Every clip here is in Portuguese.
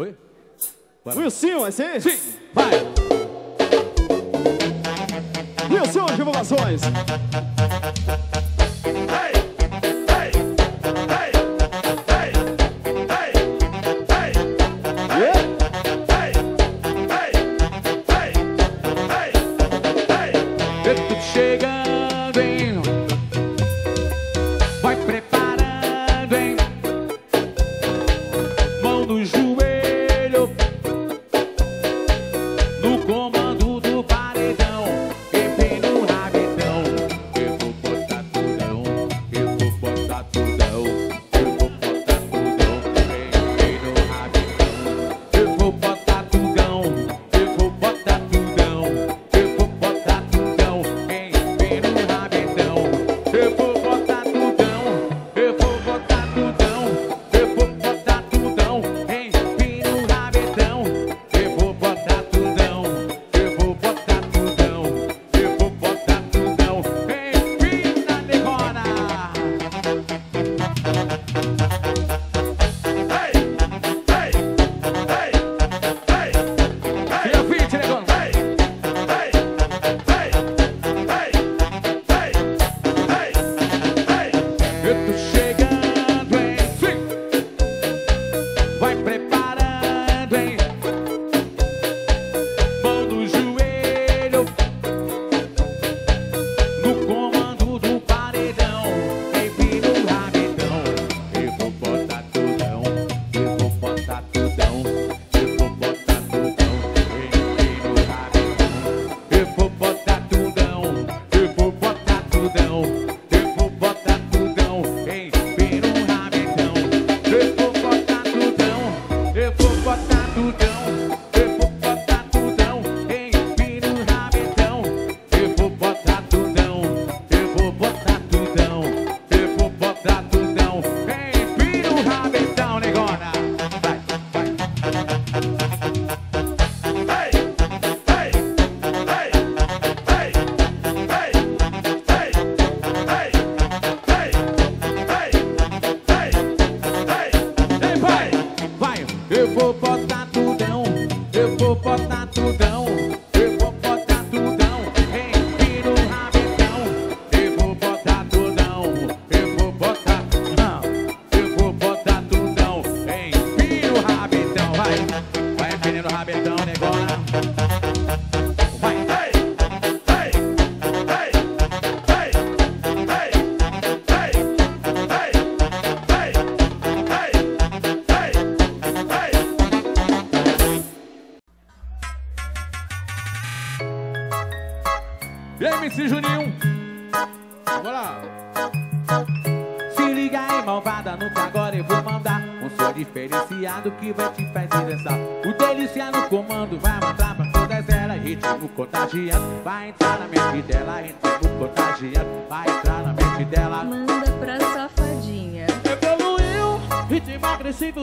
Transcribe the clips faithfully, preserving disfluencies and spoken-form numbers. Oi? Wilson, vai ser? Sim! Vai! Wilson, divulgações!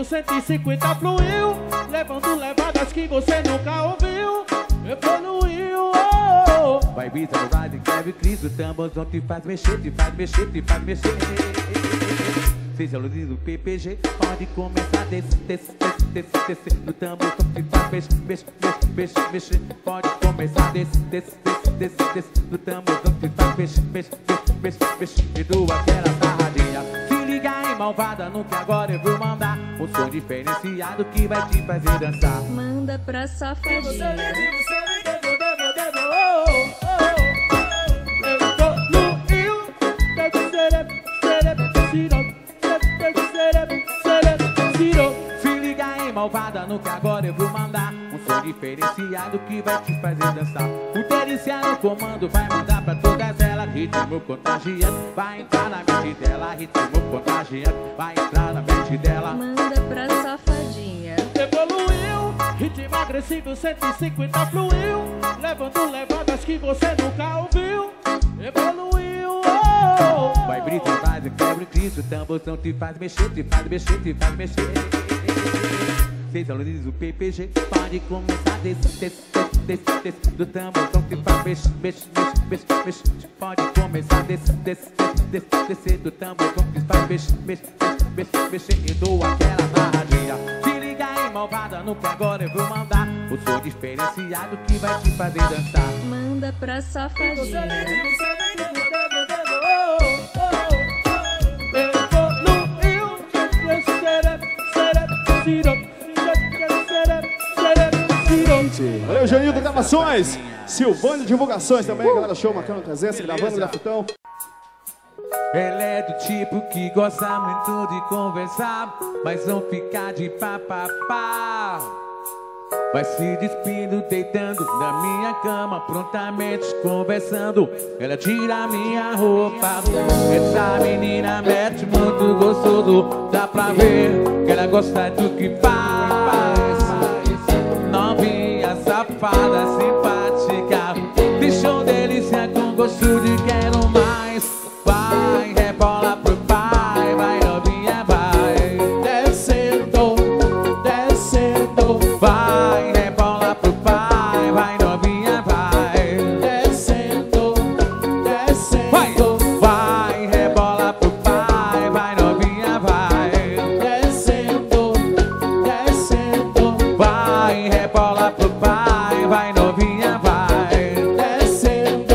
cento e cinquenta fluiu, levando levadas que você nunca ouviu. Evoluiu, oh, oh. Vai visualizar e grave crise. O tamborzão te faz mexer, te faz mexer, te faz mexer. Seja luz do P P G, pode começar desse, desse, desse, desse, desse. O tamborzão te faz mexer, mexer, mexer, mexer. Pode começar desse, desse, desse, desse, desse. O tamborzão te faz mexer, mexer, mexer, mexer. E doa aquela sarradinha. Liga em malvada, no que agora eu vou mandar um som diferenciado que vai te fazer dançar. Manda pra safadinha. Se liga em malvada, no que agora eu vou mandar um som diferenciado que vai te fazer dançar. O deliciado comando vai mandar pra todas elas. Ritmo contagiante, vai entrar na mente dela. Ritmo contagiante, vai entrar na mente dela. Manda pra safadinha. Evoluiu, ritmo agressivo, cento e cinquenta fluiu, levando levadas que você nunca ouviu. Evoluiu, oh, oh. Vai brisa, faz e quebra o Cristo. O tamborzão te faz mexer, te faz mexer, te faz mexer. Seis alunos do P P G, pode começar desse, desse. Desse, desse, do tamborzão que faz mexe, mexe, mexe, mexe, mexe. Pode começar desse, desse, desse, desse. Do tamborzão que faz mexe, mexe, mexe, mexe. E doa aquela barradinha. Se liga em malvada no que agora eu vou mandar o som diferenciado que vai te fazer dançar. Manda pra safadinha. Eu tô no eu Valeu, Janildo Gravações, Silvano Divulgações também, galera, show, Macano Trezentos, gravando grafitão. Ela é do tipo que gosta muito de conversar, mas não fica de papapá. Vai se despindo, deitando na minha cama, prontamente conversando. Ela tira minha roupa. Essa menina mete muito gostoso, dá pra ver que ela gosta do que faz. Novinha, safada, simpática, bichão delícia com gosto de quero mais. Vai, rebola pro pai, vai novinha, vai descendo, descendo. Vai, rebola pro pai, vai novinha, vai descendo, descendo. Vai, rebola pro pai, vai novinha, vai descendo, descendo. Vai, rebola pro pai, vai novinha, vai descendo, descendo.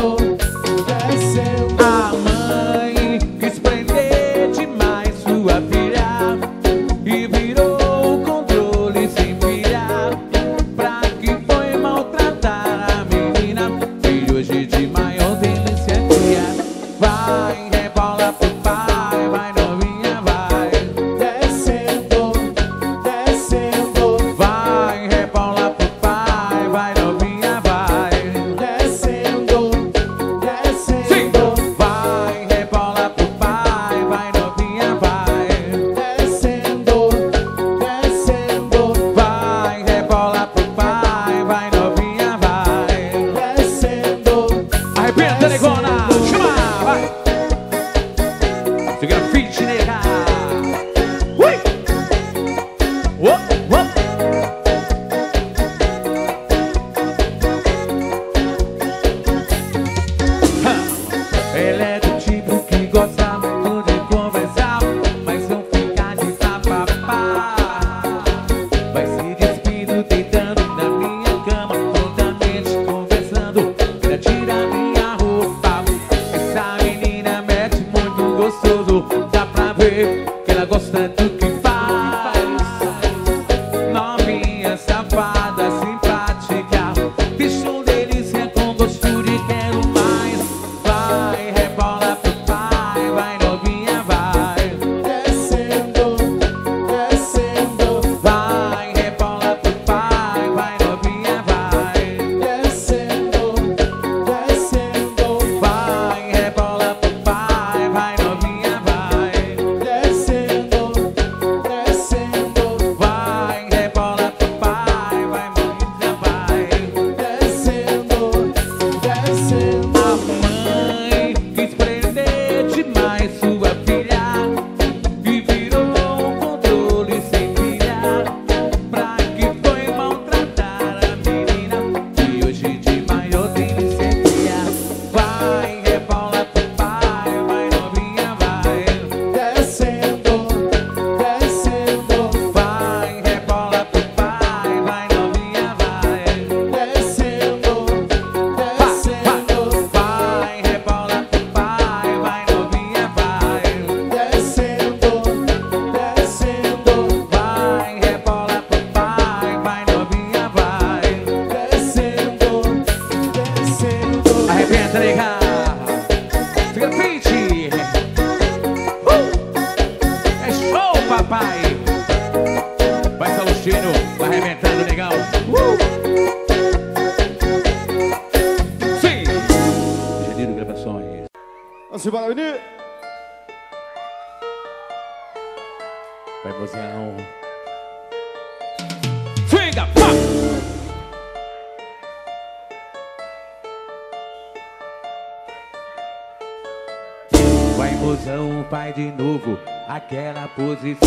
Vai, mozão, vai de novo, aquela posição.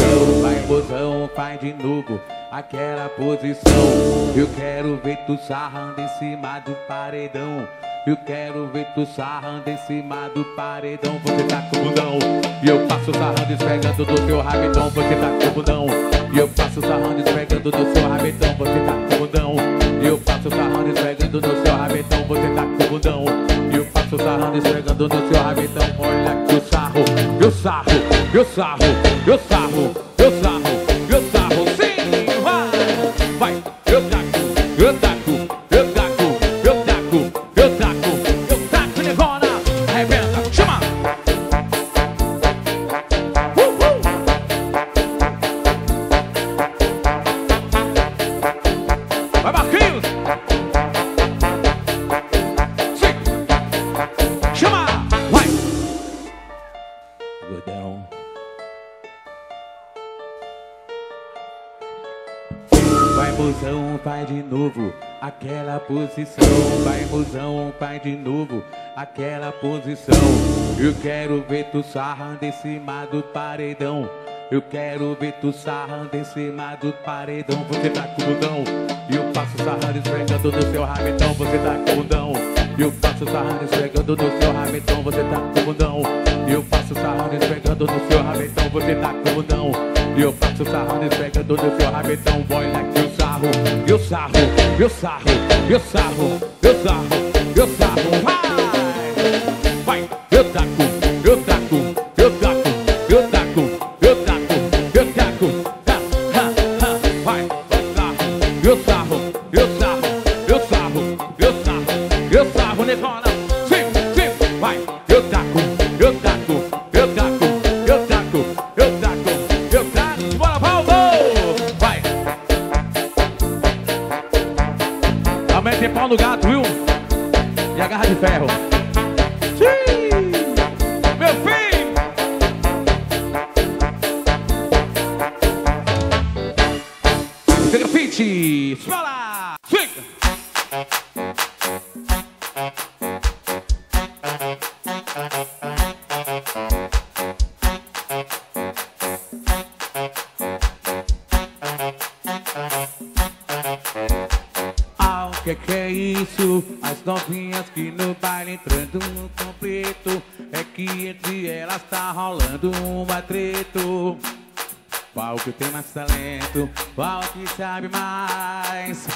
Vai, mozão, vai de novo, aquela posição. Eu quero ver tu sarrando em cima do paredão. Eu quero ver tu sarrando em cima do paredão. Você tá com o bundão e eu passo sarrando esfregando do teu rabetão. Você tá com o bundão e eu passo sarrando esfregando do seu rabetão. Você tá com o bundão e eu passo sarrando esfregando do seu rabetão. Você tá com o bundão e eu passo sarrando esfregando do seu rabetão. Olha que eu sarro, eu sarro, eu sarro, eu sarro, eu sarro, eu sarro, sim, vai, vai, eu taco, eu taco. Aquela posição, vai mozão, vai de novo. Aquela posição. Eu quero ver tu sarrando em cima do paredão. Eu quero ver tu sarrando em cima do paredão. Você tá com o bundão e eu passo sarrando esfregando no seu rabetão. Você tá com o bundão e eu passo sarrando esfregando no seu rabetão. Você tá com o bundão e eu passo sarrando esfregando no seu rabetão. Você tá com o bundão e eu passo sarrando esfregando no seu rabetão. Olha que eu sarro, eu sarro, eu sarro, eu sarro, eu sarro, eu sarro, vai, vai, eu taco, eu taco, eu taco, eu taco, eu taco, eu taco, ha, ha, vai, eu sarro, eu sarro, eu sarro, eu sarro, eu sarro, negona, sim, sim, vai, eu taco, eu taco, eu taco, eu taco, eu taco, eu taco, bora, Paulo, vai. Tem pau no gato, viu? E a garra de ferro. Sim. Meu filho! Banda Grafith! Fala! Fica! Que que é isso? As novinhas que no baile entrando no completo. É que entre elas tá rolando um atreto. Qual que tem mais talento? Qual que sabe mais?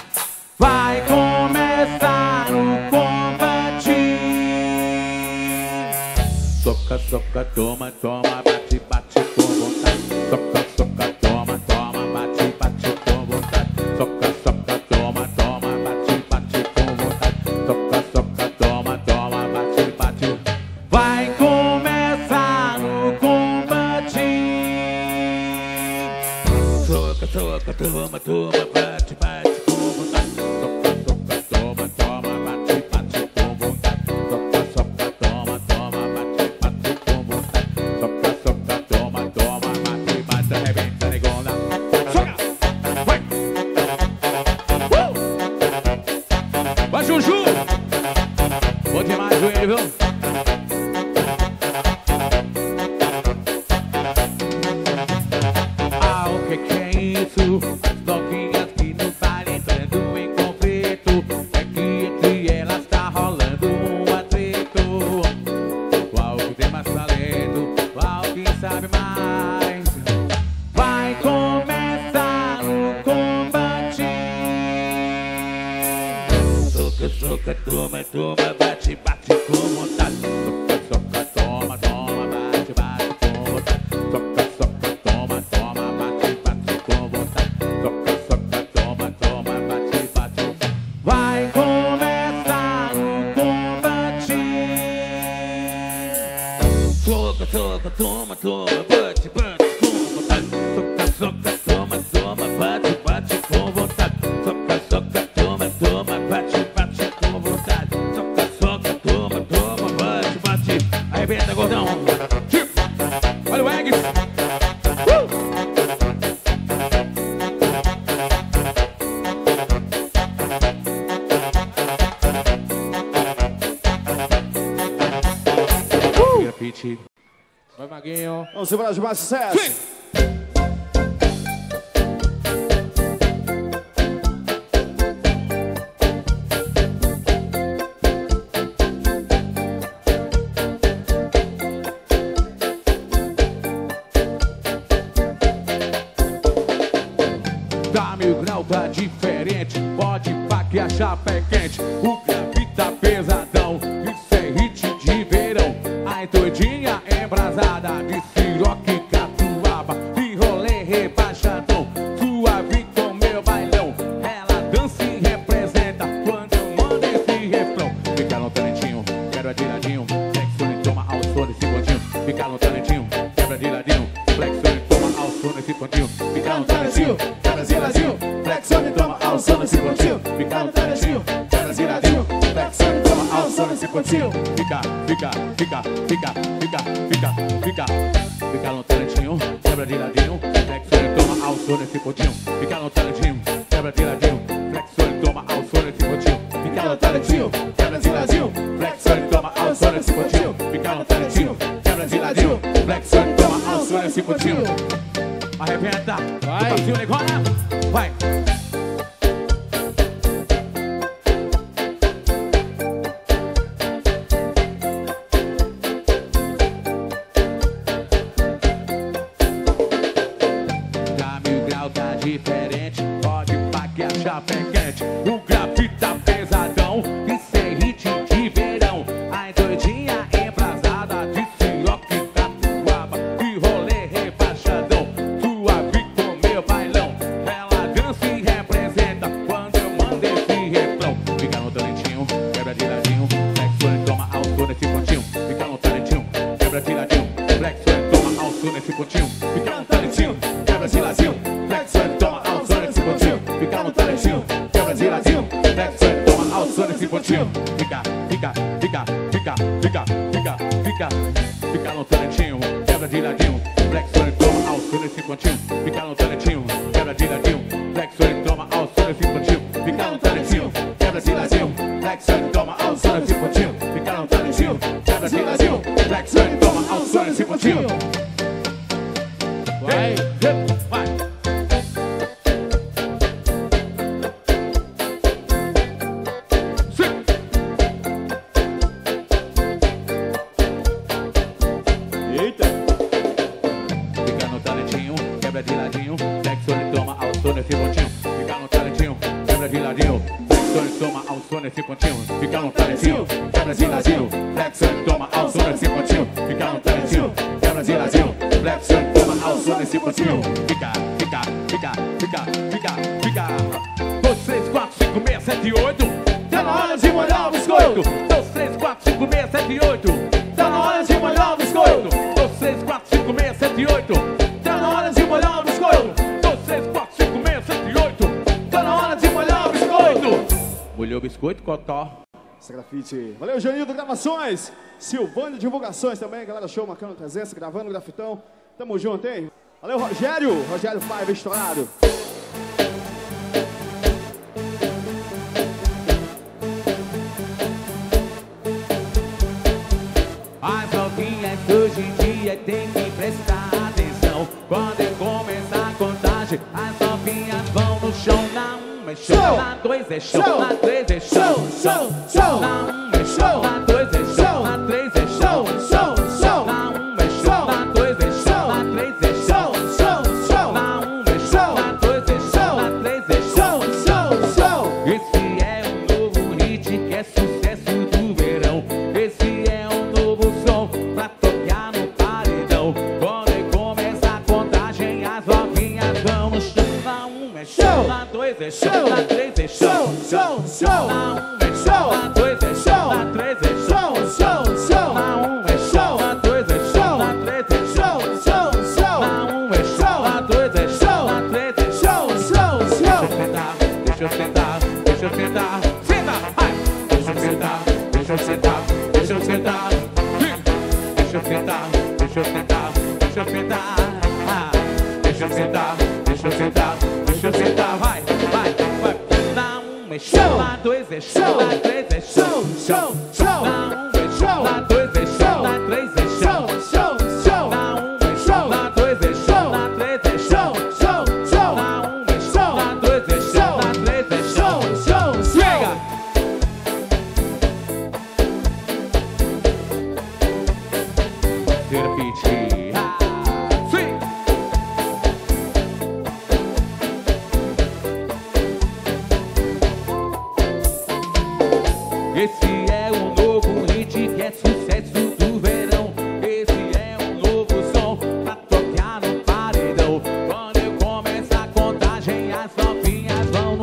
Vai começar o combate. Soca, soca, toma, toma, bate, bate com vontade. Soca, soca, toma, toma, bate, bate com vontade. Soca, soca, toma, toma. Toma, toma, bate, bate com vontade. Soca, soca, toma, toma, bate, bate com vontade. Soca, soca, toma, toma, bate, bate com vontade. Soca, soca, toma, toma, bate, bate, arrebenta, negona. Soca, vai! Uh! Vai, Juju! Vou demais, joelho, viu? Vai, Maguinho. Vamos embora de mais sucesso. Sim. diferente. Pode pá que a chapa é quente. O grafite tá pesadão, isso é hit de verão. A entoidinha é brasada, de siroque e catuaba, de rolê rebaixadão. Suave com meu bailão, ela dança e representa quando manda esse refrão. Fica no talentinho, quero atiradinho, flexione, toma ao sol nesse pontinho. Fica no talentinho, quebra de ladinho, flexione, toma ao sol nesse pontinho. Fica no talentinho, quebra de ladinho, flexione, toma ao sol nesse pontinho. Fica no talentinho, quebra de ladinho, flexione, toma ao sol nesse pontinho. Fica, fica, fica, fica, fica, fica, fica. Fica no talentinho, quebra de ladinho, flexione, toma ao sol nesse pontinho. Fica no talentinho, quebra de ladinho, flexione, toma ao sol nesse pontinho. Fica no talentinho, quebra de ladinho, flexione, toma ao sol nesse pontinho. Fica no talentinho, quebra de ladinho, flexione, toma ao sol nesse pontinho. Arrebenta, vai, Brasil agora, vai. Dá mil grau, tá diferente, pode pá que a chapa é quente. O grafite tá pesadão, isso é hit de verão. A doidinha embrasada, de siroque e catuaba, de rolê rebaixadão. Suave com meu bailão, ela dança e representa quando eu mando esse refrão. Fica no talentinho, quebra de ladinho, flexione, toma ao sol nesse pontinho. Fica no talentinho, quebra de ladinho, flexione, toma ao sol nesse pontinho. Fica no talentinho, quebra de ladinho, flexione, toma ao sol nesse pontinho. Fica no talentinho, quebra de ladinho, flexione, toma ao sol nesse pontinho. Fica, fica, fica, fica, fica, fica, fica. Fica no talentinho, quebra de ladinho, flexione, toma ao sol nesse pontinho. Fica no talentinho, quebra de ladinho, flexione, toma ao sol nesse pontinho. Fica no talentinho, quebra de ladinho, flexione, toma ao sol nesse pontinho. Fica no talentinho, quebra de ladinho, flexione, toma ao sol nesse pontinho. Vai, vai. Sim. Eita. Fica no talentinho, quebra de ladinho, flexione, toma ao sol nesse pontinho. Fica no talentinho, quebra de ladinho, flexione, toma ao sol nesse pontinho. Fica no talentinho, quebra de ladinho, flexione, toma ao sol nesse pontinho. Fica no talentinho, quebra de ladinho, flexione, toma ao sol nesse pontinho. Fica, fica, fica, fica, fica, fica. dois, três, quatro, cinco, seis, sete, oito. Tá na hora de molhar o biscoito. dois, três, quatro, cinco, seis, sete, oito. Tá na hora de molhar o biscoito. dois, três, quatro, cinco, seis, sete, oito. Tá na hora de molhar o biscoito. dois, três, quatro, cinco, seis, sete, oito. Tá na hora de molhar o biscoito. Molhou o biscoito, Cotó. Essa grafite. Valeu, Janildo Gravações. Silvânia Divulgações também. Galera, show, marcando presença, gravando o grafitão. Tamo junto, hein? Valeu, Rogério. Rogério Paiva, estourado. As novinhas hoje em dia tem que prestar atenção. Quando eu começar a contagem, as novinhas vão no chão. Na uma é chão, na dois é chão, na três é chão, chão, chão. Na uma é chão, na dois é chão, na três é chão, chão, chão. Na uma é chão, na dois é chão, na três é chão, chão, chão. Na uma é chão, na dois é chão, na três é chão, chão, chão. Esse é um novo hit que é sucesso do verão. Esse é um novo som pra tocar no paredão. Quando começa a contagem, as novinhas vão no chão. Na uma é chão, na dois é chão, na três é chão, chão, chão. Na uma é chão, na dois é chão, na três é chão, chão, chão. Na uma é chão, na dois é chão, na três é chão, chão, chão. Na uma é chão, na dois é chão, na três é chão, chão, chão. Deixa eu sentar, deixa eu sentar, senta, vai. Deixa eu sentar, deixa eu sentar, deixa eu sentar, deixa eu sentar, deixa eu sentar, deixa eu sentar, deixa eu sentar, deixa eu sentar, deixa eu sentar, vai, vai, vai. Na uma é chão, na dois é chão, na três é chão, chão, chão. Na uma é chão, na dois é chão, na três é chão, chão, chão. Na uma é chão, na dois é chão, na três é chão, chão, chão. Na uma é chão, na dois é chão, na três é chão, chão, chão. Chega! P P G. Sim!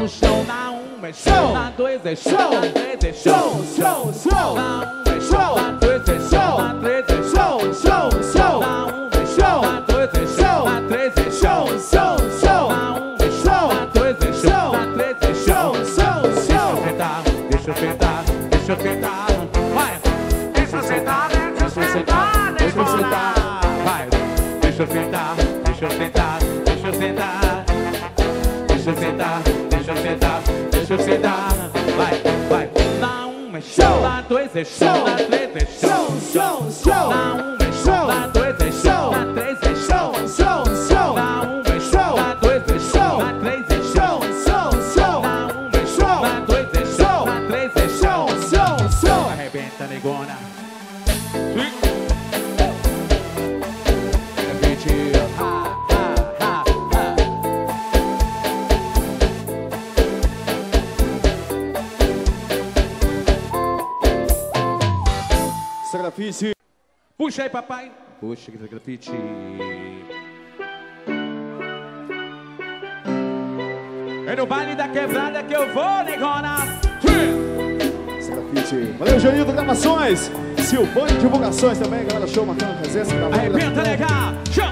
É show na um, é show na dois, é show na três, é show, show, show. Na um, é show na dois, é show na três, é show, show, show. Na um, é show na dois, é show na três, é show, show, show. Na um, é show na dois, é show na três, é show, show, show. Deixa eu sentar, deixa eu sentar, vai. Deixa eu sentar, deixa eu sentar, deixa eu sentar, vai. Deixa eu sentar, deixa eu sentar, deixa eu sentar. Deixa eu sentar, deixa eu sentar, deixa eu sentar, vai, vai. Na um é show, na dois é show, na três é show, show, show. Na um é show, na dois é show, na três é show, show, show. Na um é show, na dois é show, na três é show, show, show. Na um é show, na dois é show, na três é show, show, show. Arrebenta, negona. Grafite. Puxa aí, papai. Puxa que grafite. É no baile da quebrada que eu vou, negona. Grafite. Valeu, Juninho do Gravações. Silvano Divulgações também, galera. Show, bacana, presença. Arrebenta, legal. Show.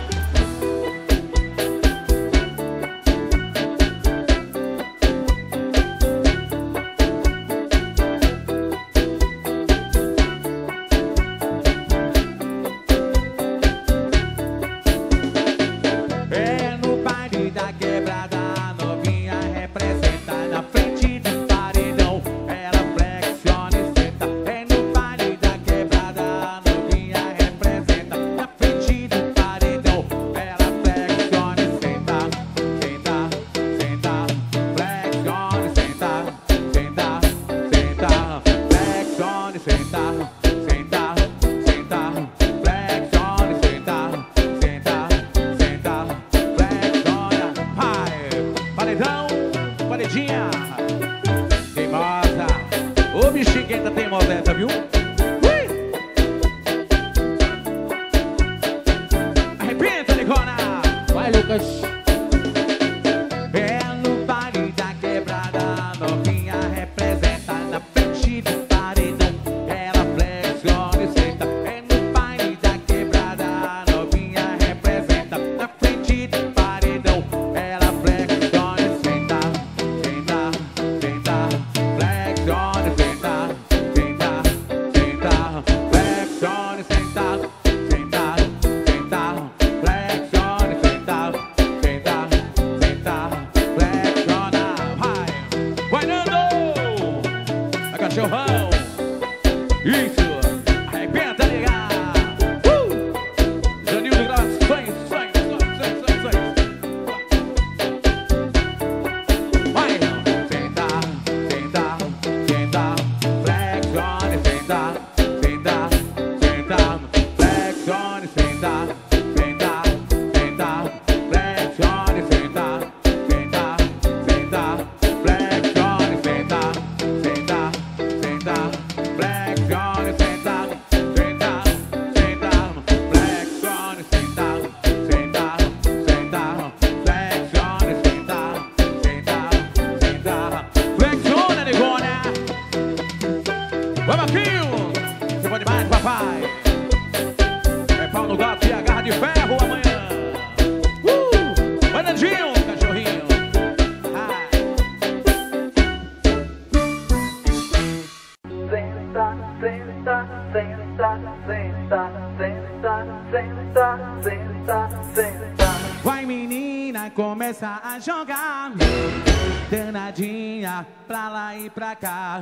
Pra lá e pra cá.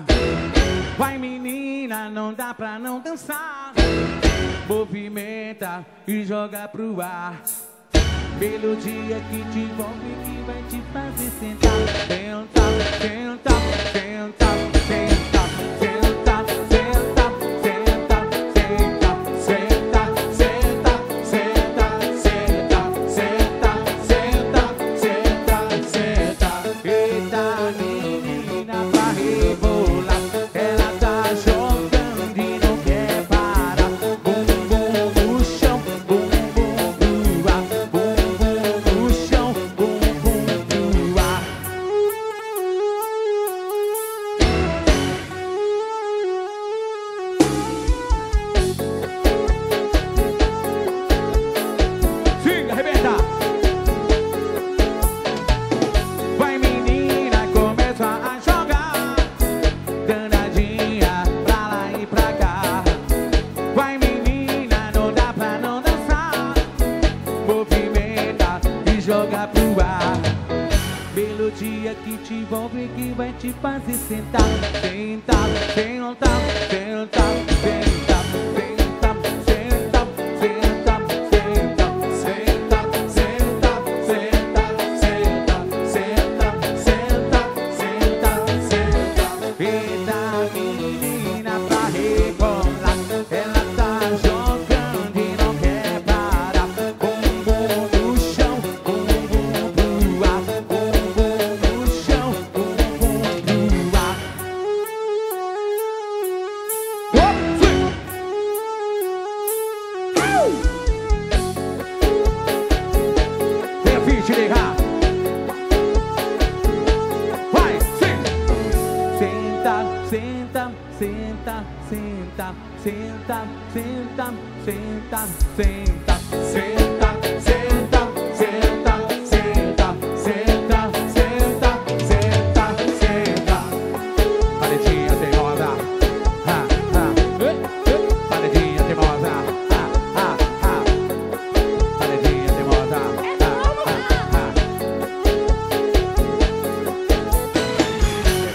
Vai, menina, não dá pra não dançar. Movimenta e joga pro ar. Melodia que te envolve e que vai te fazer sentar. Senta, senta, senta, senta, senta, senta, senta, senta, senta, senta, senta, senta, senta, senta, senta, senta. Eita, te fazer sentar. Senta, senta, senta, senta, senta, senta, senta, senta, senta, senta, senta, senta, senta, senta, senta. E da menina pra rebolar, ela tá jogando e não quer parar. Com o bumbum no chão, com o bumbum pro ar, com o bumbum no chão, com o bumbum pro ar. Tem vídeo de ligar. Vai, sim. Senta, senta, senta, senta, senta, senta, senta, senta, senta, senta, senta, senta, senta, senta, senta, senta. Paredinha teimosa, ah, ah. Paredinha teimosa, ah, ah, ah. Paredinha teimosa, ah, ah, ah.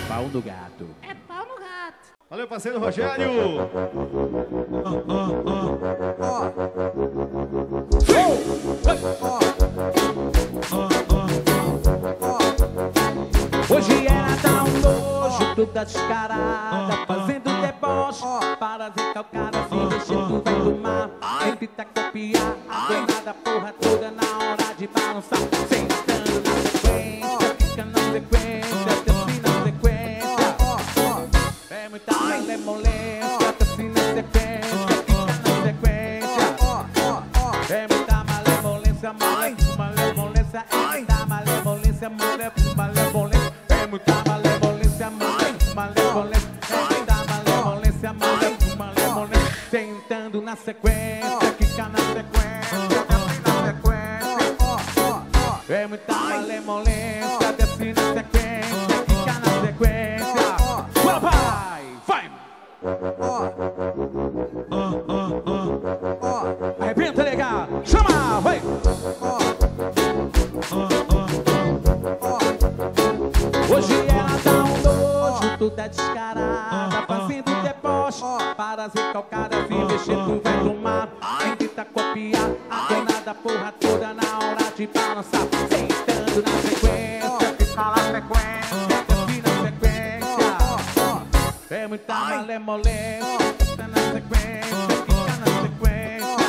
É pau do gato. É pau no gato. Valeu, parceiro Rogério! Ó, ó, ó. Ó. Ó, ó, ó. Hoje ela tá um nojo, toda descarada, fazendo deboche, parasita o cara se mexendo, vai tomar, sempre tá copiar, danada porra toda na hora de balançar, sentando na sequência, fica na sequência, termina na sequência, é muita malemolência, termina na sequência, fica na sequência, é muita malemolência, mãe, malemolência, é muita malemolência, mulher, malemolência, é muita malemolência, mãe, malemolência, é muita malemolência, mulher, malemolência, sentando na sequência, fica na sequência, termina na sequência. É muita malemolência, desce na sequência, fica na sequência. Bora, vai! Vai! Arrebenta, legal! Chama! Vai! Hoje ela tá um nojo, toda descarada, fazendo deboche, parasita o cara se mexendo, vai tomar, sempre tá copiar, danada porra toda na hora de balançar, sentando na sequência, fica na sequência, desce na sequência. É muita malemolência, fica na sequência, fica na sequência.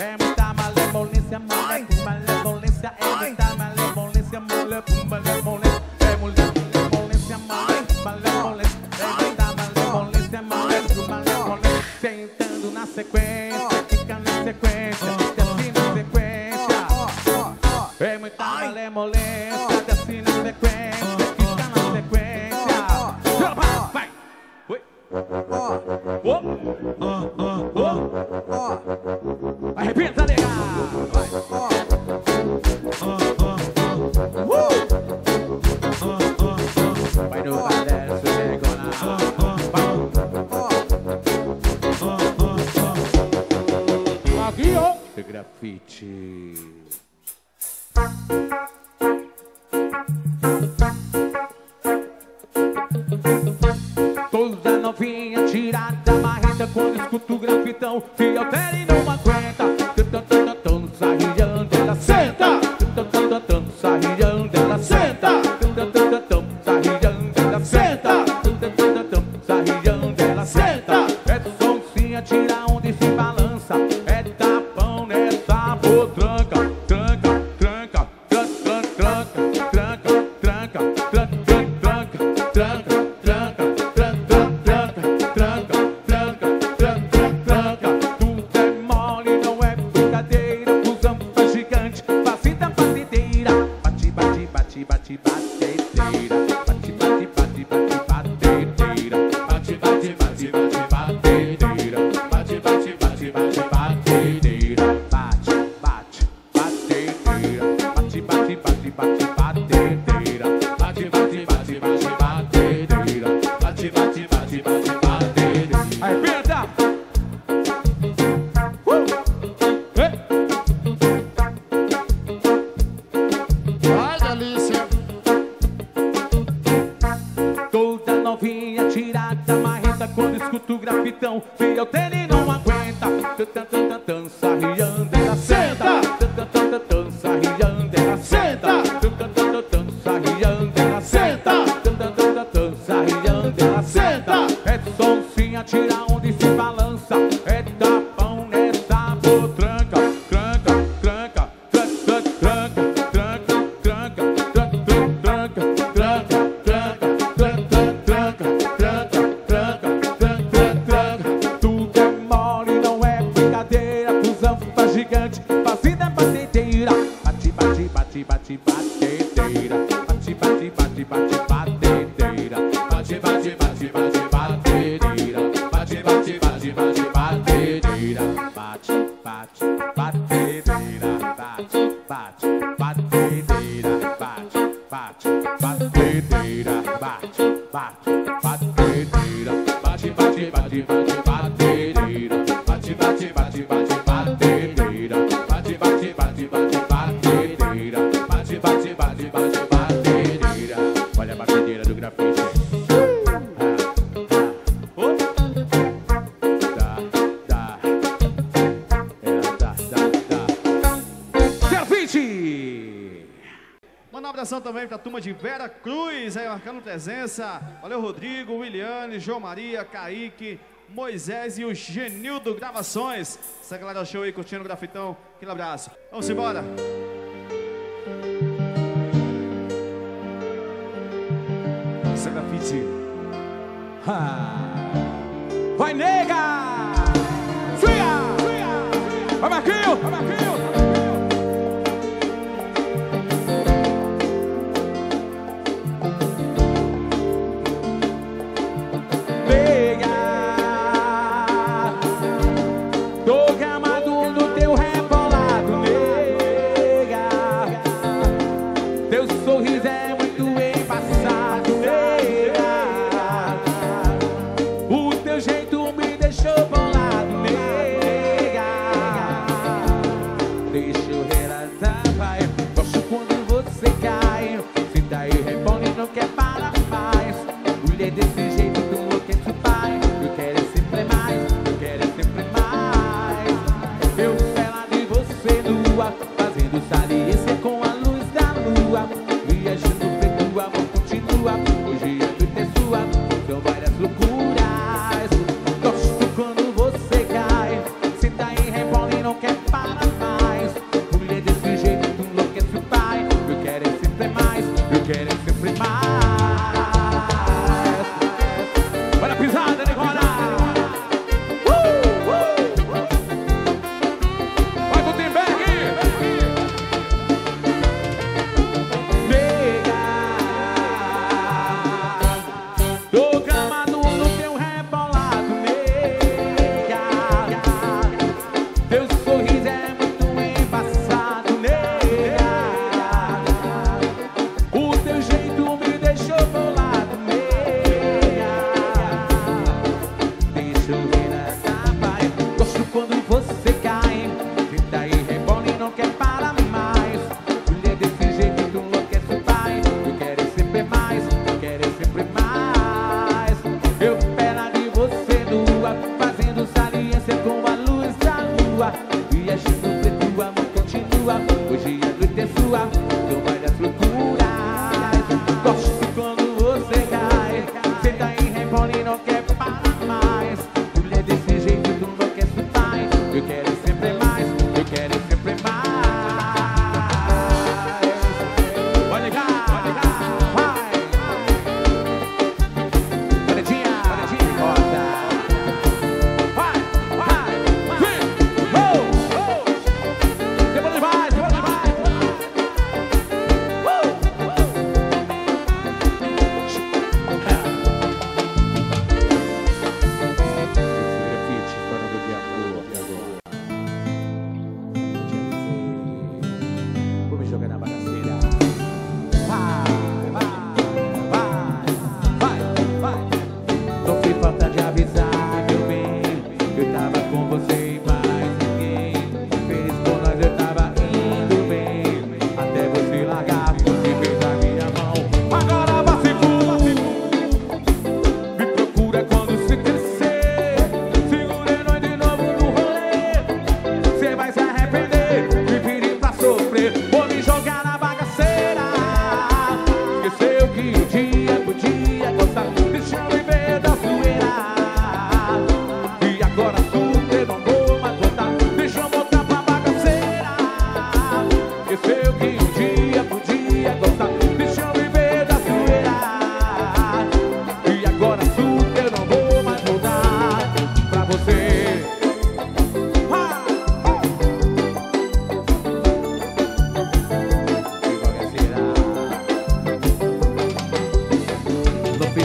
É muita malemolência, mulher com malemolência, é muita malemolência, mulher com malemolência, é mulher com malemolência, mulher com malemolência, é muita malemolência, mulher com malemolência, sentando na sequência, fica na sequência, desce na sequência. É muita malemolência, desce na sequência, fica na sequência. Joga, vai! Oi! Ó, ó, ó, ó. Arrebenta, legal! Vai! Ó, ó, ó. Uh! Vai no balanço, negona. Vai! Aqui, ó! Grafite. Toda novinha tirada da marreta, quando escuto o grafitão, se altera e não aguenta. Tanto sarrilhando, ela senta. Tanto sarrilhando, ela senta. Tanto sarrilhando, ela senta. Tanto sarrilhando, ela senta. É sonsinha, tira onda e se balança. É tapão nessa potranca. Tranca, tranca, tranca, tranca, tranca, tranca, tranca, tranca, tranca, tranca, tranca, tranca, tranca, tranca, tranca, tranca. Tudo é mole, não é brincadeira. Fusão pra gigante, facita facideira. Bate, bate, bate, bate, batedeira. Bate, bate, bate, bate, batedeira. Bate, bate, bate, bate, batedeira. Bate, bate, bate, bate, batedeira. Bate, bate, batedeira. Bate, bate, bate, bate, batedeira. Bate, bate, bate, bate, batedeira. novinha tirar da marreta quando escuto o grafitão. Filho, o tênis não aguenta. Dança, riando, ela senta. Dança, riando, ela senta. Dança, riando, ela senta. Dança, riando, ela senta. É sonsinha, tira onda e se balança. É tapão nessa potranca. Tranca, tranca, tranca, tranca, tranca, tranca, tranca, tranca, tranca. Bate, batedeira, bate, bate, bate, bate, batedeira, bate, bate, bate, bate, batedeira, bate, bate, bate, bate, batedeira, bate, bate, batedeira, bate, bate, batedeira, bate, bate, batedeira, bate, bate, batedeira, bate, bate, bate, bate, batedeira, bate, bate, bate, bate, batedeira, bate, bate, bate, bate, batedeira. Bate, bate, bate, batedeira. Olha a batedeira do grafite. Dá, dá. É, dá, dá, dá. Grafite! Mandar um abração também pra turma de Vera Cruz, aí marcando presença. Valeu, Rodrigo, Williane, João Maria, Kaique, Moisés e o Genildo Gravações. Essa galera show aí curtindo o grafitão. Aquele abraço. Vamos embora. Grafite. Vai, nega! Fria! Vai, Marquinho! Vai, Marquinho! Nega, tô gamado no teu rebolado, nega. Teu sorriso é muito embaçado, nega.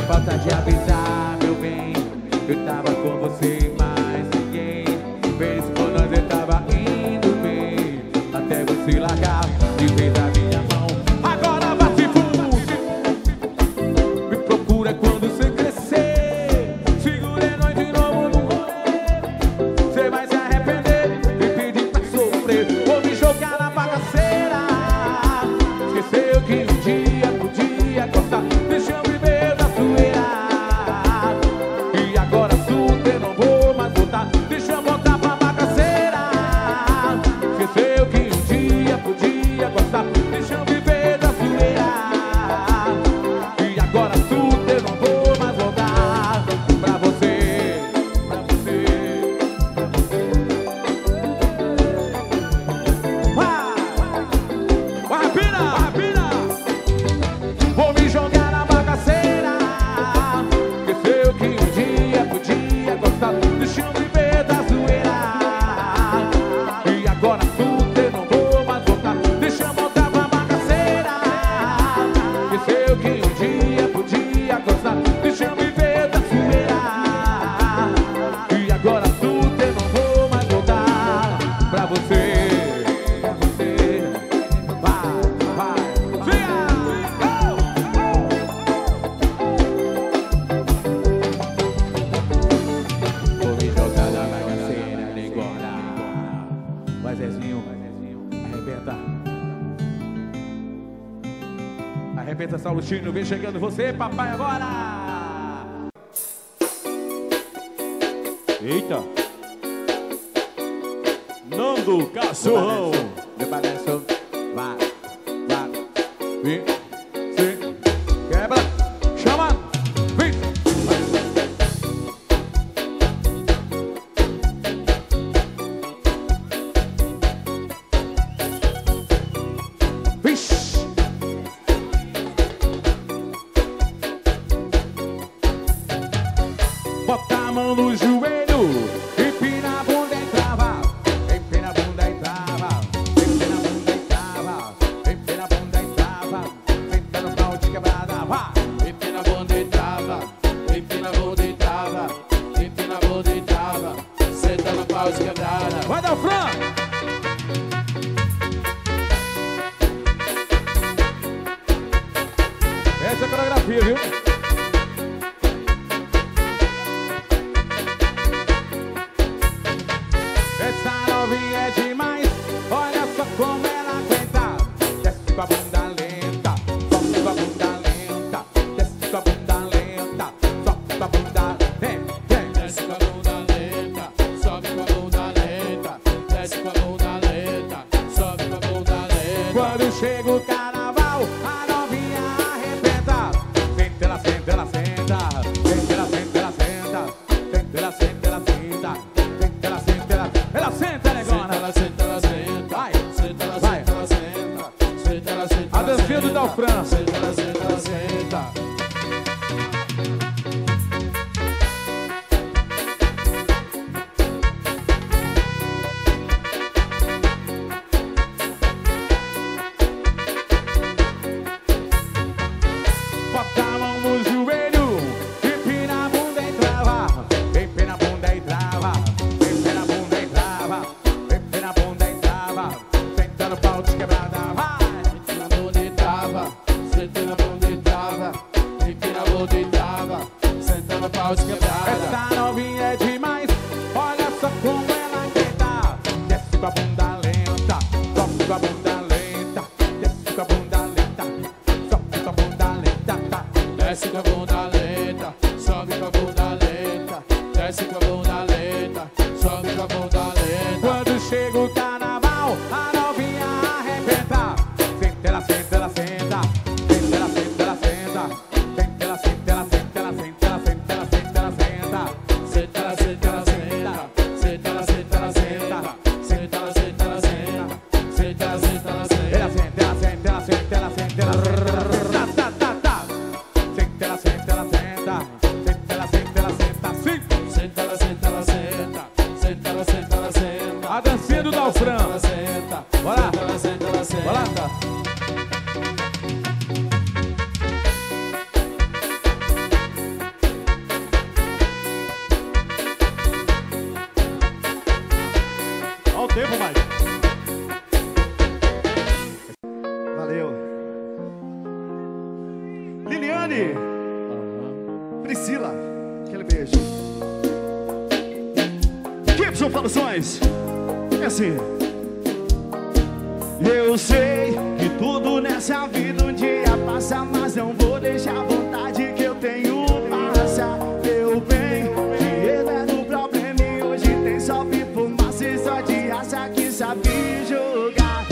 falta de avisar, meu bem. Eu tava com você, mas ninguém fez por nós, eu tava indo bem até você largar de vez a minha mão. Agora bate fundo, me procura quando você crescer. Segure nós de novo no rolê, você vai se arrepender, me pedir pra sofrer. Vou me jogar na bagaceira, esqueceu que um dia podia gostar. Deixa eu viver da zoeira. Arrebenta, Saulutino, vem chegando você, papai, agora! Eita! Nando Cachorrão! De balanço, vá, vá, vim, sim, quebra, chama, vim! Vixe! Bota a mão no joelho, empina a bunda e trava, empina a bunda e trava, empina a bunda e trava, empina a bunda e trava, senta no pau de quebrada, vá! Empina a bunda e trava, empina a bunda e trava, empina a bunda e trava, senta no pau de quebrada. Vai dar Fran! Essa é a coreografia, viu? Chega o carnaval, a novinha arrebenta. Senta, ela senta, ela senta. Senta, ela senta, ela senta. Senta, ela senta, ela senta. Senta, ela senta, ela senta. Ela senta, negona. Ela senta, ela senta. Vai, senta, ela senta, ela senta. Senta, ela senta. A dancinha do Dalfran. Senta, ela senta, ela senta. Essa novinha é demais, olha só como ela grita. Desce com a bunda lenta, sobe com a bunda lenta. Desce com a bunda lenta, sobe com a bunda lenta. Desce com a bunda lenta, sobe com a bunda lenta. Desce com a bunda lenta, sobe com a bunda lenta. Quando chega o carnaval, a novinha arrebenta. Senta, ela senta, ela senta. Senta, ela senta, ela senta. Senta, ela senta, ela senta. Senta, ela senta, ela senta. Senta, ela senta, ela senta. Senta, ela senta, ela senta. Priscila, aquele beijo. Gibson Produções, é assim. Eu sei que tudo nessa vida um dia passa, mas não vou deixar a vontade que eu tenho passar. Meu bem, dinheiro é do problema e hoje tem só pipo, mas e só de raça que sabe jogar.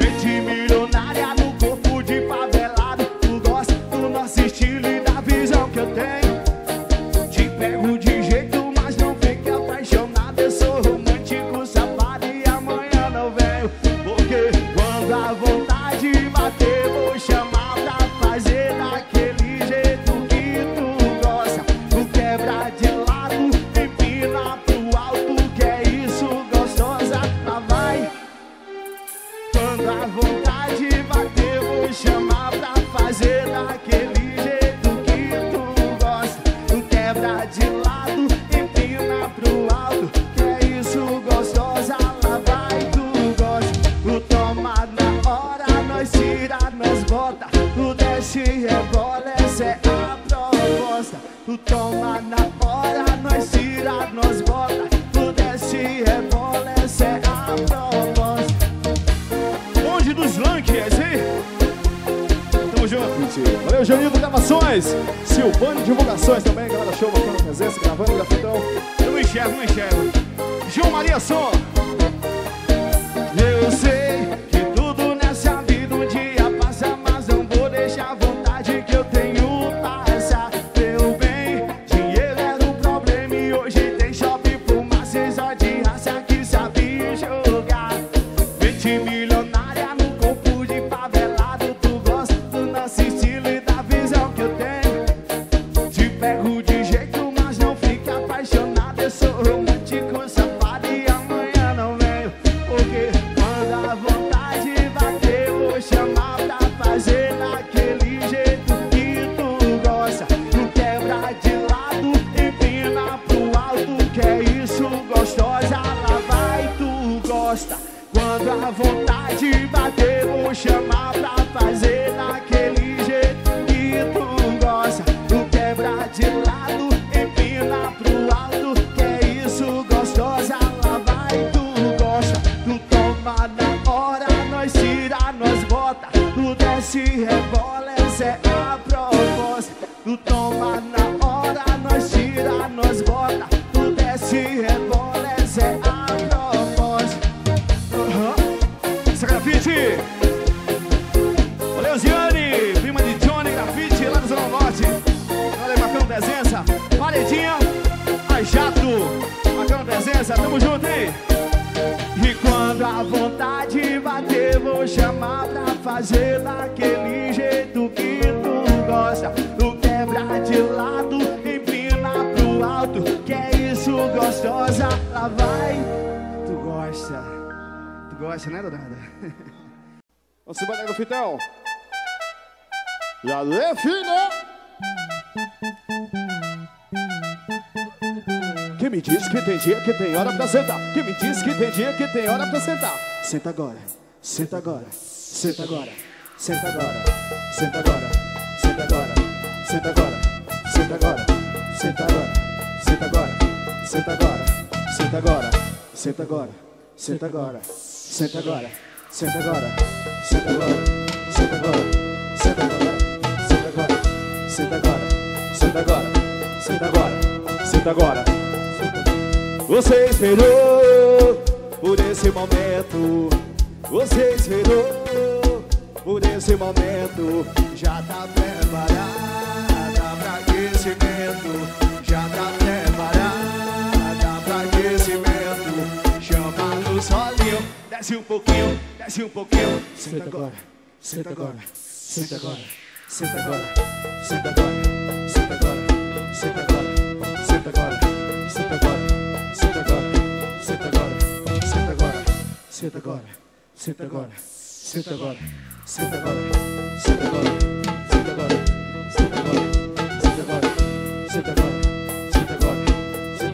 Mente milionária no corpo de favelado, tu gosta do nosso estilo e da visão que eu tenho. Te pego de jeito, mas não fica apaixonado, eu sou romântico, safado e amanhã não venho. Porque quando a vontade bater, vou chamar pra fazer daquele jeito que tu gosta. Tu quebra de lado, empina pro alto, que é isso, gostosa, lá vai. Quando a vontade bater, vou chamar pra fazer daquele jeito que tu gosta. Tu quebra de lado, empina pro alto, que é isso, gostosa, lá vai. Tu gosta, tu toma na hora, nós tira, nós bota, tu desce e rebola, essa é a proposta. Tu toma na hora, nós tira, nós bota, tu desce e rebola, essa é a proposta. Onde dos Lank, é assim? Tamo junto, mentira. Valeu, Janildo Gravações, Silvano Divulgações também, galera show, bacana presença, gravando, grafitão. Eu não enxergo, não enxergo. João Maria Som. Eu sei que tudo nessa vida um dia passa, mas não vou deixar a vontade que eu tenho passar. Meu bem, dinheiro era um problema e hoje tem shopping, fumaça, só de raça que sabe jogar. Mente milionária no corpo de favelado, tu gosta do nosso estilo e da visão que eu tenho. Te pego de jeito, mas não fica apaixonado, eu sou romântico, safado e amanhã não venho. Porque quando a vontade bater, vou chamar pra fazer daquele jeito que tu gosta. Tu quebra de lado, empina pro alto, que é isso, gostosa, lá vai, tu gosta. Quando a vontade bater, vou chamar pra fazer daquele jeito que tu gosta. Tu quebra de lado, empina pro alto, que é isso, gostosa, lá vai, tu gosta. Tu toma na hora, nós tira, nós bota, tu desce e rebola, essa é a proposta. Tu toma na hora, nós tira, nós bota, tu desce e rebola, essa é a proposta. Aham. Essa grafite. Valeu, Ziane, prima de Johnny Grafite, lá no Zona Norte. Olha, bacana presença. Paredinha, ai jato. Bacana presença, tamo junto, hein? E quando a vontade bater, vou chamar pra fazer daquele jeito que tu gosta. Tu quebra de lado, empina pro alto, que é isso, gostosa, lá vai. Tu gosta, tu gosta, né, danada? Vamos embora, Grafitão. E aí, filha? Quem me diz que tem dia que tem hora pra sentar? Quem me diz que tem dia que tem hora pra sentar? Senta agora, senta agora, senta agora, senta agora, senta agora, senta agora, senta agora, senta agora, senta agora, senta agora, senta agora, senta agora, senta agora, senta agora, senta agora, senta agora, senta agora, senta agora. Senta agora, senta agora, senta agora, senta agora, senta agora, senta agora. Você esperou por esse momento, você esperou por esse momento. Já tá preparada pra aquecimento, já tá preparada pra aquecimento. Chama no solinho, desce um pouquinho, desce um pouquinho. Senta agora, senta agora. Senta agora, senta agora, senta agora, senta agora, senta agora, senta agora, senta agora, senta agora, senta agora, senta agora, senta agora, senta agora, senta agora, senta agora, senta agora, senta agora, senta agora, senta agora, senta agora, senta agora, senta agora, senta agora, senta agora, senta agora,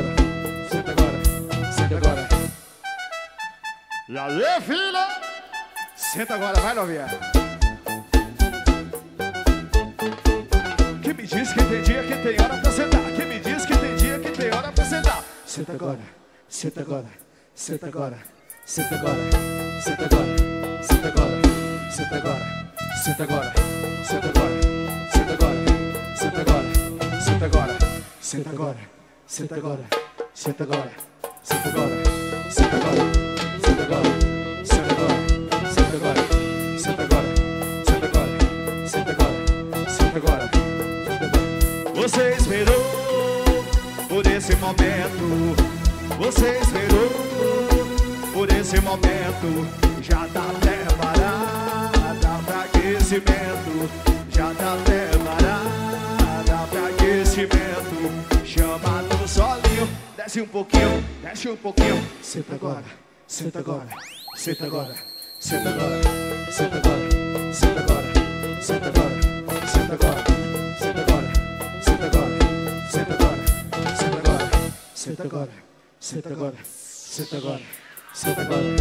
senta agora, senta agora. E aí, filha? Senta agora, vai, novinha. tem dia que tem hora pra sentar. Quem me diz que tem dia que tem hora pra sentar? Senta agora, senta agora, senta agora, senta agora, senta agora, senta agora, senta agora, senta agora, senta agora, senta agora, senta agora, senta agora, senta agora, senta agora, senta agora, senta agora, senta agora, senta agora, senta agora, senta agora, senta agora, senta agora, senta agora, senta agora. Você esperou por esse momento, você esperou por esse momento, já tá preparada pra aquecimento, já tá preparada pra aquecimento, chama no solinho, desce um pouquinho, desce um pouquinho, senta agora, senta agora, senta agora, senta agora, senta agora, senta agora, senta agora, senta agora, senta agora. Senta agora, senta agora, senta agora, senta agora, senta agora,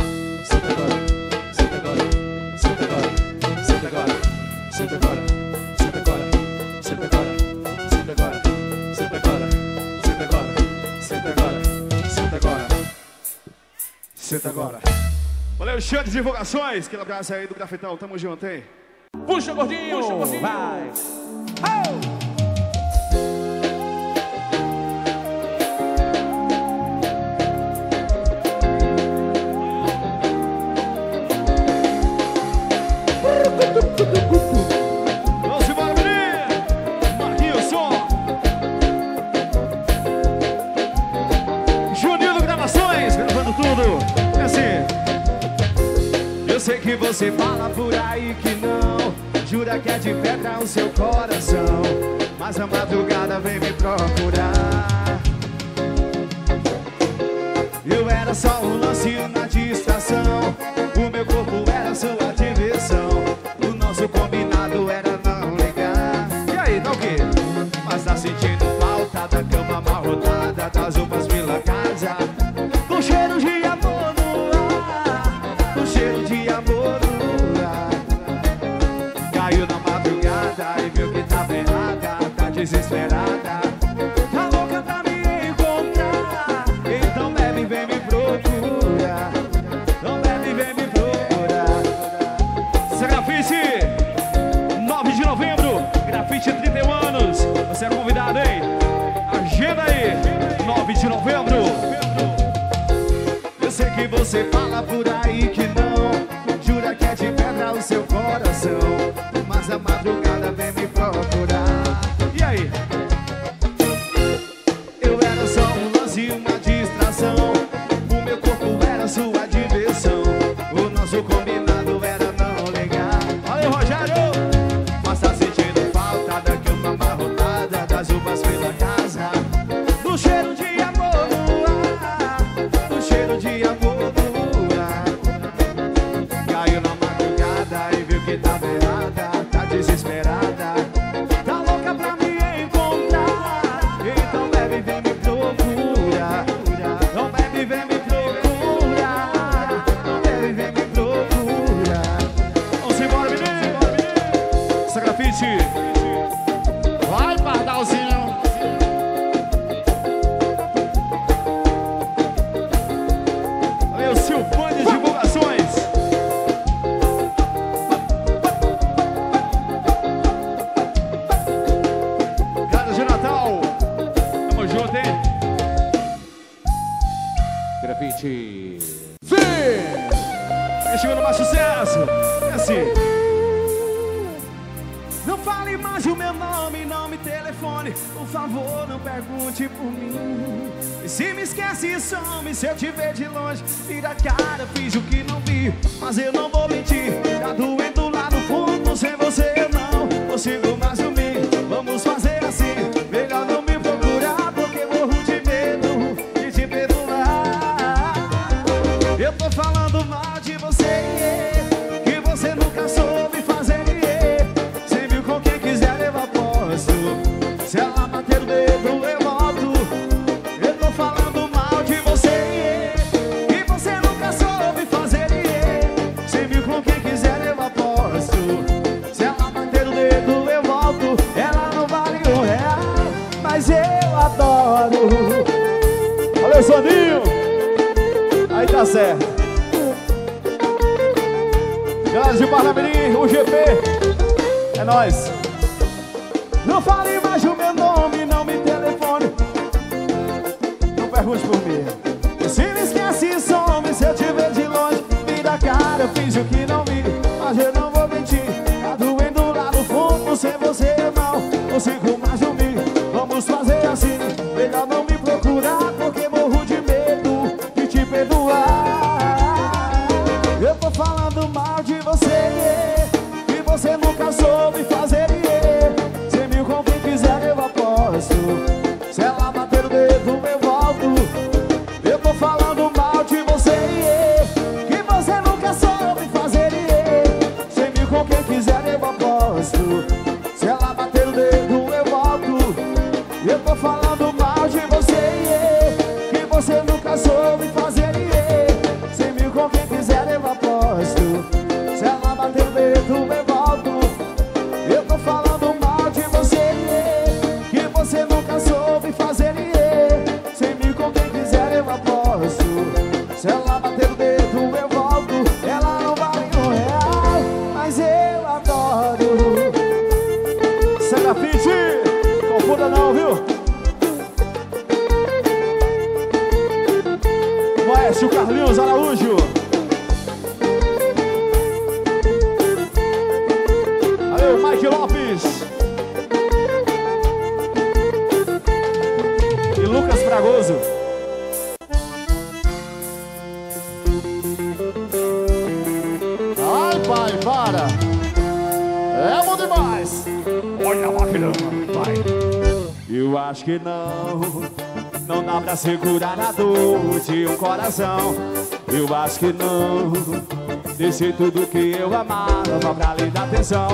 senta agora, senta agora, senta agora, senta agora, senta agora, senta agora, senta agora, senta agora, senta agora, senta agora, senta agora, senta agora, senta agora, senta agora, senta agora. Valeu, cheio de divulgações, aquele abraço aí do Grafitão, tamo junto, hein? Puxa, gordinho, puxa, gordinho, vai! Eu sei que você fala por aí que não, jura que é de pedra o seu coração, mas a madrugada vem me procurar. Eu era só um lance na distração, o meu corpo era sua diversão, o nosso combinado era não ligar. E aí, não que? Mas tá sentindo falta da cama amarrotada, das roupas pela casa, com cheiro de amor. Cheiro de amor no ar. Caiu na madrugada e viu que tá ferrada, tá desesperada, tá louca pra me encontrar. Então bebe, vem me procurar. Então bebe, vem me procurar. Essa Grafite, nove de novembro, Grafite, trinta e um anos. Você é convidado, hein? Agenda aí, nove de novembro. Eu sei que você fala por aí que não, que é de pedra o seu coração, mas a madrugada vem me procurar. E aí? Eu era só um lance e uma distração, o meu corpo era sua diversão, o nosso combinado era não ligar. Valeu, Rogério! Mas tá sentindo falta da cama amarrotada, das uvas pela casa, do cheiro de amor no ar, do cheiro de amor no ar. Vai, pardalzinho. Olha o seu fã de divulgações. Cara de Natal. Tamo junto, hein? Grafite. Vem! Quem chegou no mais sucesso? É assim. Não fale mais o meu nome, não me telefone, por favor, não pergunte por mim. E se me esquece, some, se eu te ver de longe, vira a cara, fiz o que não vi, mas eu não vou mentir. Tá doendo lá no fundo, sem você eu não consigo mais dormir. Vamos fazer assim, melhor não me procurar, porque morro de medo de te perdoar. Eu tô falando mal de você, que você nunca soube fazer. Se ela bater o dedo, eu volto. Eu tô falando mal de você, que você nunca soube fazer. Se viu com quem quiser, eu aposto. Se ela bater o dedo, eu volto. lado. Valeu, Soninho. Aí tá certo. Galera de Parnamirim, U G P, é nóis. Não fale mais o meu nome, não me telefone, não pergunte por mim. Se me esquece e some, se eu te ver de longe, me dá cara, eu finjo que não vi, mas eu não vou mentir. Tá doendo lá no fundo, sem você é mal, consigo mais dormir. Vamos fazer assim, melhor não me procurar, porque morro de medo de te perdoar. Eu tô falando mal de você, que você nunca soube fazer. Se ela bater o dedo, eu volto. Eu tô falando mal de você, que você nunca soube fazer. Sem mim com quem quiser eu aposto. Se ela bater o dedo, eu volto. Eu tô falando mal de você, que você nunca soube fazer. Sem mim com quem quiser eu aposto. Se ela bater o dedo, eu volto. Eu tô falando mal de você, que você nunca soube fazer. Sem mim com quem quiser eu aposto. Se ela bater o dedo eu volto. Ela não vale um real, mas eu adoro. Serafite, confunda não, viu? Maestro Carlinhos Araújo. Valeu, Mike Lopes. Lucas Fragoso. Ai, pai, para. É bom demais. Olha a máquina, pai. Eu acho que não, não dá pra segurar a dor de um coração. Eu acho que não, deixei tudo que eu amava pra lhe dar atenção.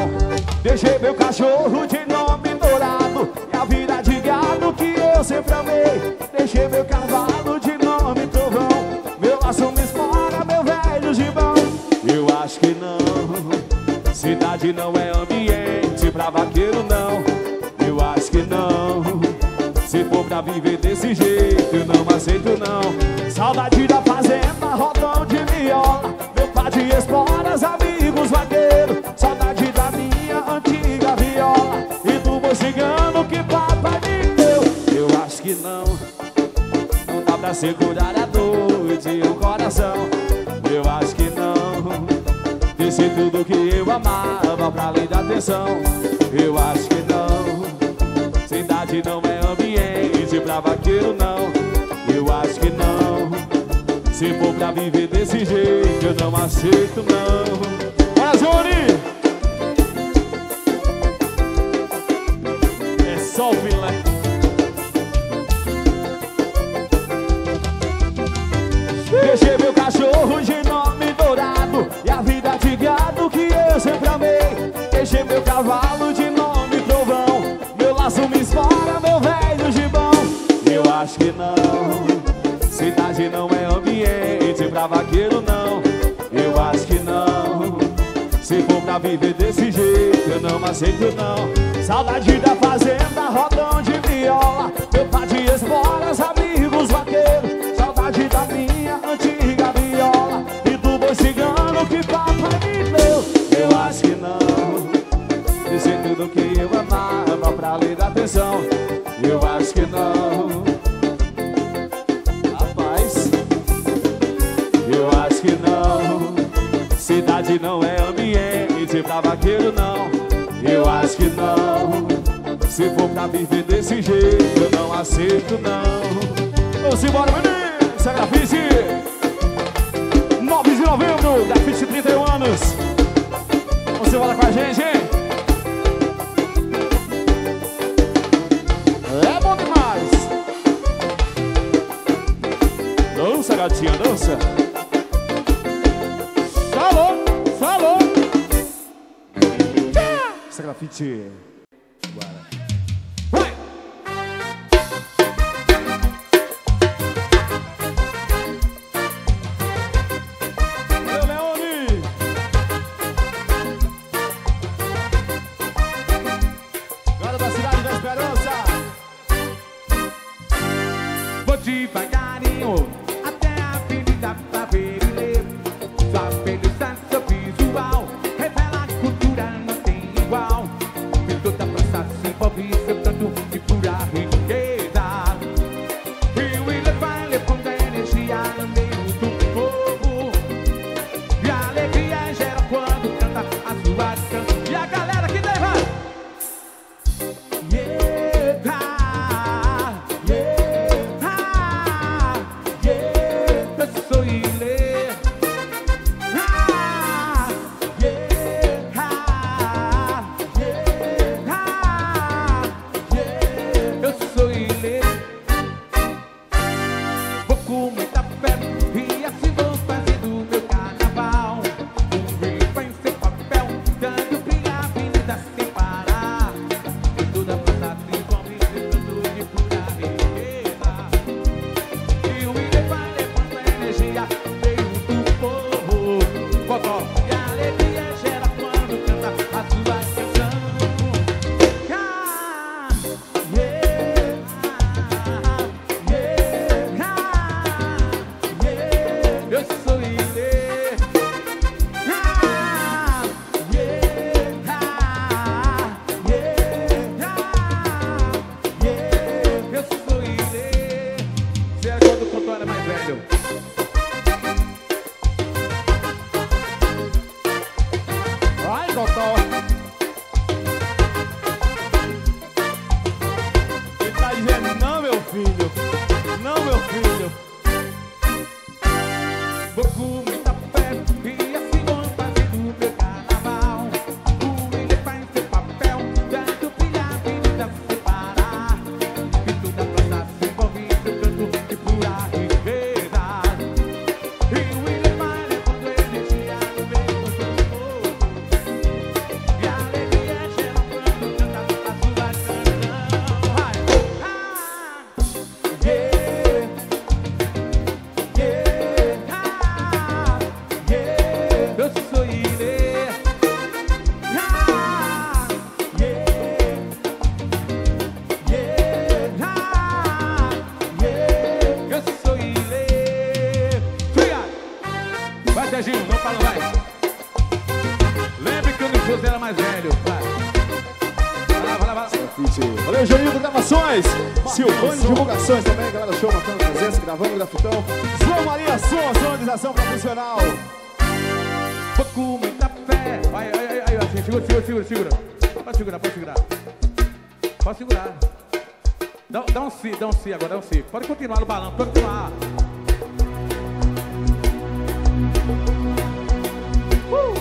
Deixei meu cachorro de nome Dourado e a vida de gado que eu sempre amei. Deixei meu cavalo de nome Trovão, meu laço me espora, meu velho gibão. Eu acho que não, cidade não é ambiente pra vaqueiro não. Eu acho que não, se for pra viver desse jeito eu não aceito não. Saudade da fazenda, rodão de viola, meu pai de esporas, amigos vaqueiros. Saudade da minha antiga viola e do boi cigano que papai me deu. Eu acho que não, não dá pra segurar a dor de um coração. Eu acho que não, deixei tudo que eu amava pra além da atenção. Eu acho que não, cidade não é ambiente pra vaqueiro não. Eu acho que não, se for pra viver desse jeito eu não aceito não. Olha, Zuri! É só o filé. Deixei meu cachorro de nome Dourado e a vida de gado que eu sempre amei. Deixei meu cavalo de nome Trovão, meu laço me esfora, meu velho gibão. Eu acho que não, cidade não é ambiente pra vaqueiro não. Eu acho que não, se for pra viver desse jeito eu não aceito não. Saudade da fazenda, rodão de viola, meu pai de esporas, amigos vaqueiros. Saudade da minha antiga viola e do boi cigano que papai me deu. Eu acho que não, isso é tudo que eu amava pra lhe dar atenção. Eu acho que não, rapaz, eu acho que não, cidade não é ambiente pra vaqueiro não. Eu acho que não, se for pra viver desse jeito eu não aceito não. Vamos embora, menino, essa grafite. Nove de novembro, grafite trinta e um anos. Vamos embora com a gente, hein? Dança, gatinha, dança. Falou, falou. Essa grafite. Vai. Meu Leone. Galera da Cidade da Esperança. devagarinho até a avenida Favele. Sua beleza, seu visual revela cultura, não tem igual. Em toda a praça se envolve seu tanto de pura riqueza. Rio e Levar levando a energia no meio do povo, e a alegria gera quando canta a sua canção. E a galera que leva yeah. Silvano Divulgações também, galera do show, marcando presença, gravando, grafitão. João Maria Som, sonorização profissional. Vou com muita fé. Aí, aí, aí, assim, segura, segura, segura, segura. Pode segurar, pode segurar. Pode segurar. Dá, dá um si, dá um si agora, dá um si. Pode continuar no balão, pode continuar. Uh!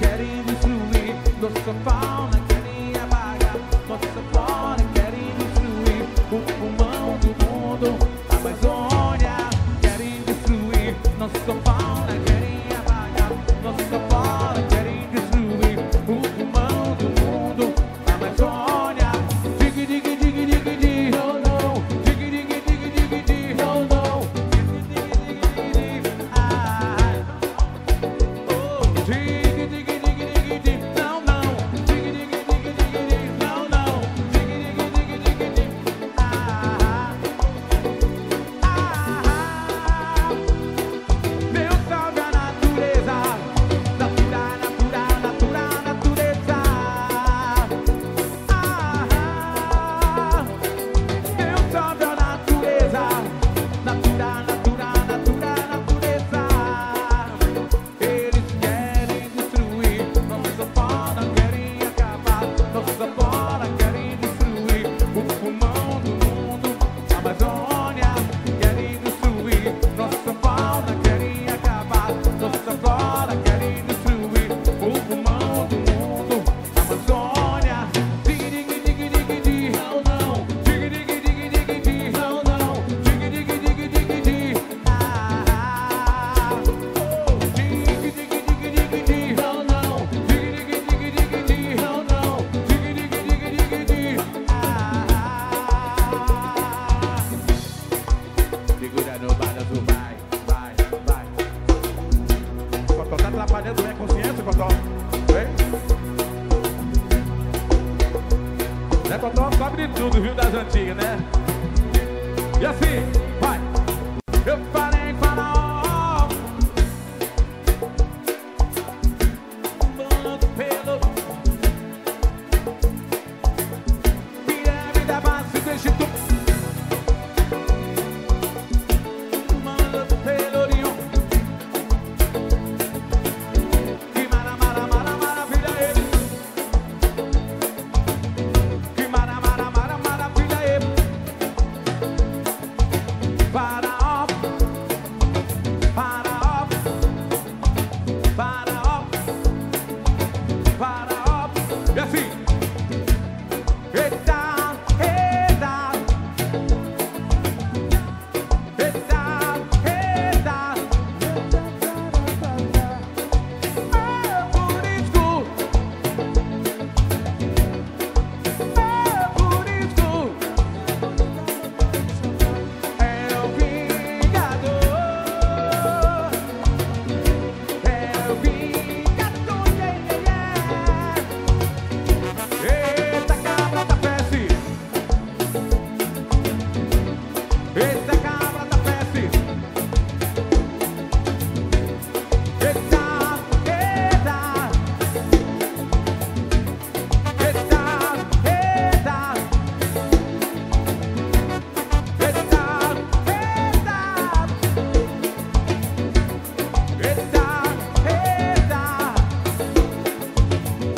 Querem destruir nossa fauna, querem apagar nossa flora. O pulmão do mundo, a Amazônia. Querem destruir nossa fauna, querem apagar nossa flora. Querem destruir o pulmão do mundo, a Amazônia. Dig, dig, dig, dig, dig, oh não. Dig, dig, dig, dig, dig, oh não. Dig, dig, dig, dig, dig, ai. Oh, dig, dig, dig, dig, dig, não, não. Dig, dig, dig, dig, dig, não, não. Né, Cotó? Cobre tudo, viu, das antigas, né? E assim, vai. Eu parei com a mão pelo pirâmide da base do Egito.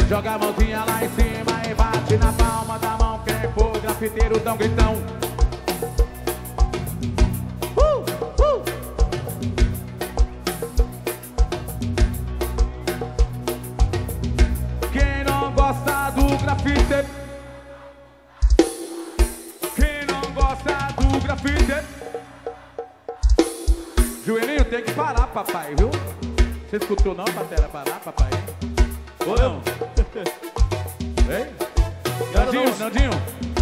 Joga a mãozinha lá em cima e bate na palma da mão. Quem for grafiteiro dá um gritão. Uh, uh. Quem não gosta do grafite, quem não gosta do grafite, joelhinho tem que parar, papai, viu? Você escutou não, Patela? Parar, papai? Ou não? Ei, Nandinho, não... Nandinho,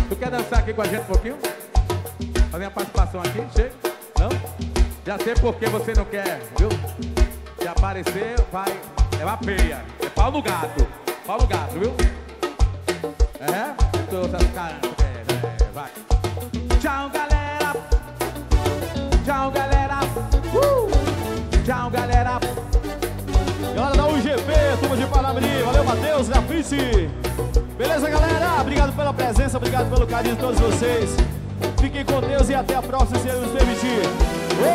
tu quer dançar aqui com a gente um pouquinho? Fazer uma participação aqui, chega? Não? Já sei por que você não quer, viu? Se aparecer, vai, é uma peia, é pau no gato, pau no gato, viu? É? Tô, caramba, é, é, vai. Tchau, galera. Tchau, galera. Uh! Tchau, galera. Galera da U G P, turma de Parabri, valeu Matheus, Grafite. Beleza, galera? Obrigado pela presença, obrigado pelo carinho de todos vocês. Fiquem com Deus e até a próxima, se ele nos permitir.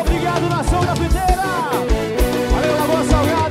Obrigado, nação grafiteira! Valeu, Lagoa Salgado!